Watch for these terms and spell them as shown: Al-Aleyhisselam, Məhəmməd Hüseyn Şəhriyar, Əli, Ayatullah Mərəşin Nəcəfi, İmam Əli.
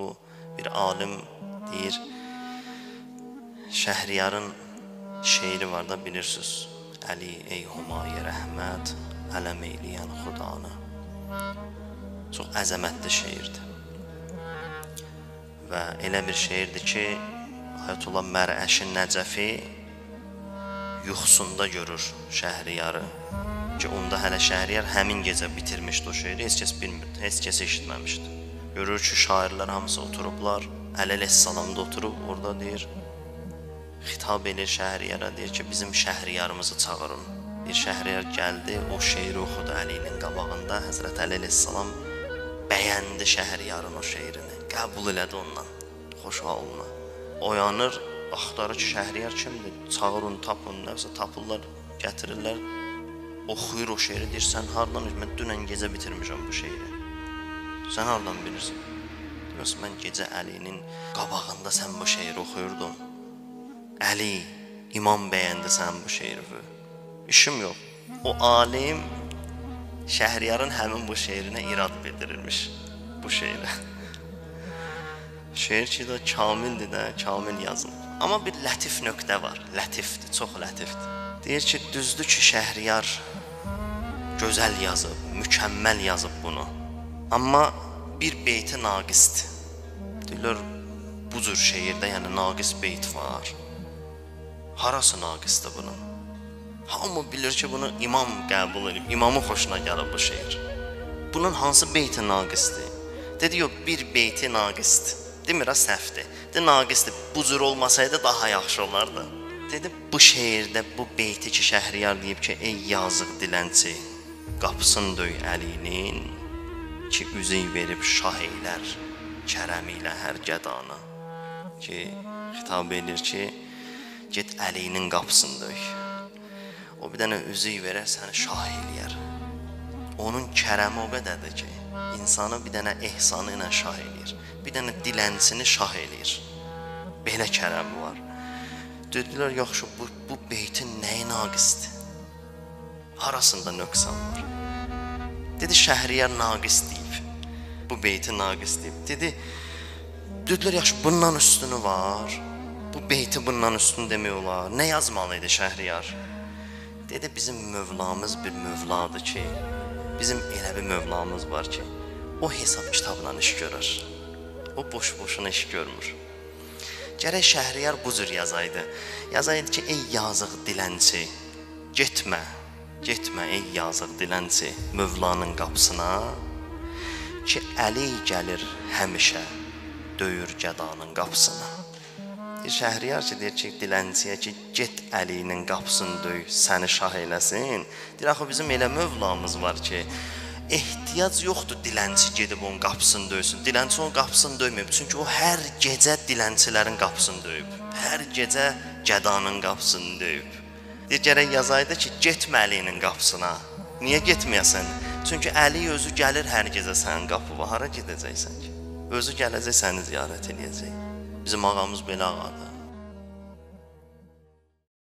bu bir alim deyir. Şəhriyarın şeiri var da bilirsiniz. Əli ey Humayi rəhmət, ələm eyləyən xudanı. Çox əzəmətli şeirdir. Və elə bir şeirdir ki, Ayatullah Mərəşin Nəcəfi yuxusunda görür Şəhriyarı. Ki onda hələ Şəhriyar həmin gecə bitirmişdi o şeiri, heç kəs bilmirdi, heç kəs eşitməmişdi. Görür ki, şairlər hamısı oturublar, Al-Aleyhisselam da oturub, orada deyir, xitab edir Şəhriyara, deyir ki, bizim Şəhriyarımızı çağırın. Bir Şəhriyar gəldi, o şeiri oxudu Əlinin qabağında, Həzrət Al-Aleyhisselam bəyəndi Şəhriyarın o şeirini, qəbul elədi ondan, xoş halına. Oyanır, axtarır ki, Şəhriyar kimdir? Çağırın, tapın, nəfsə tapırlar, gətirirlər. Oxuyur o şeiri, deyir, sən hardan bilirsin, mən dünən gecə bitirmişəm bu şeiri. Sən hardan bilirsin? Deyir, mən gecə Əlinin qabağında sən bu şeiri oxuyurdun. Əli, imam bəyəndi sən bu şeiri. İşim yox. O alim Şəhriyarın həmin bu şeirinə irad bildirirmiş. Bu şeirə. Şeir ki, də kamildir də, kamil yazın. Amma bir lətif nöqtə var. Lətifdir, çox lətifdir. Deyir ki, düzdür ki, Şəhriyar gözəl yazıb, mükəmməl yazıb bunu. Amma bir beyti naqisdir. Deyirlər, bu cür şeirdə yəni naqis beyt var. Harası naqisdir bunun? Hamı bilir ki, bunu imam qəbul edib, imamın xoşuna gəlib bu şeir. Bunun hansı beyti naqisdir? Dedi, yox, bir beyti naqisdir. Demir, ha, səhvdir. Dedi, naqisdir, bu cür olmasaydı daha yaxşı olardı. Dedi, bu şeirdə bu beyti ki, Şəhriyar deyib ki, ey yazıq dilənçi, qapısın döy Əlinin, ki, üzey verib şah eylər, kərəm ilə hər gədana. Ki, xitab edir ki, get Əlinin qapısın döy. O bir dənə üzey verər, səni şah eləyər. Onun kərəmi o qədədir ki, insanı bir dənə ehsanı ilə şah eləyir. Bir dənə dilənçini şah eləyir. Belə kərəmi var. Dedilər, yaxşı, bu beytin nəyi naqisdir? Harasında nöqsan var? Dedi, Şəhriyar naqis deyib. Bu beyti naqis deyib. Dedilər, yaxşı, bundan üstünü var. Bu beyti bundan üstünü demək olar. Nə yazmalıydı Şəhriyar? Dedi, bizim mövlamız bir mövladır ki, bizim elə bir mövlamız var ki, o hesab kitabla iş görür. O boş-boşuna iş görmür. Gərək Şəhriyar bu cür yazaydı. Yazaydı ki, ey yazıq dilənçi, getmə, getmə ey yazıq dilənçi Mövlanın qapısına, ki, Əli gəlir həmişə, döyür gədanın qapısına. Şəhriyar ki, deyir ki, dilənçiyə ki, get Əlinin qapısını döy, səni şah eləsin. Deyir, axı, bizim elə mövlamız var ki, ehtiyac yoxdur dilənçi gedib onun qapısını döysün. Dilənçi onun qapısını döyməyib. Çünki o hər gecə dilənçilərin qapısını döyüb. Hər gecə gədanın qapısını döyüb. Deyir, gərək yazaydı ki, getmə Əlinin qapısına. Niyə getməyəsən? Çünki Əli özü gəlir hər gecə sənin qapıva. Hara gedəcəksən ki? Özü gələcək, səni ziyarət eləyəcək. Bizim ağamız belə ağadır.